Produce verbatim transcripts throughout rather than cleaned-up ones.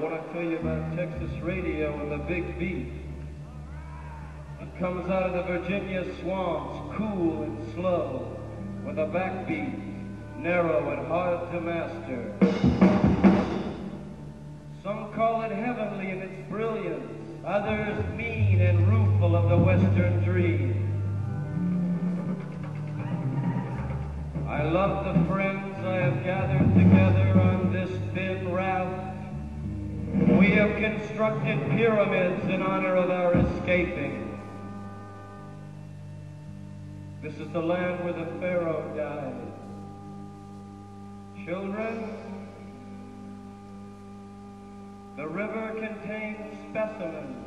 want to tell you about Texas radio and the big beef. It comes out of the Virginia swamps, cool and slow, with a backbeat, narrow and hard to master. Some call it heavenly in its brilliance, others mean and rueful of the Western dream. I love the friends I have gathered together on this thin raft. We have constructed pyramids in honor of our escaping. This is the land where the Pharaoh died. Children, the river contains specimens.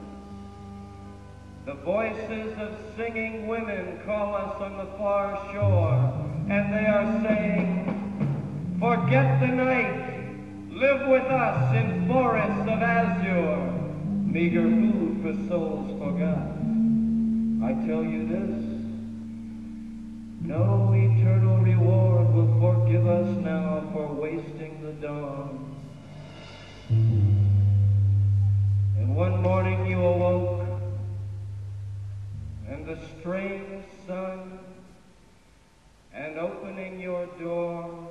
The voices of singing women call us on the far shore. And they are saying, forget the night, live with us in forests of azure, meager food for souls forgot. I tell you this, no eternal reward will forgive us now for wasting the dawn. And one morning you awoke, and the strange sun, and opening your door,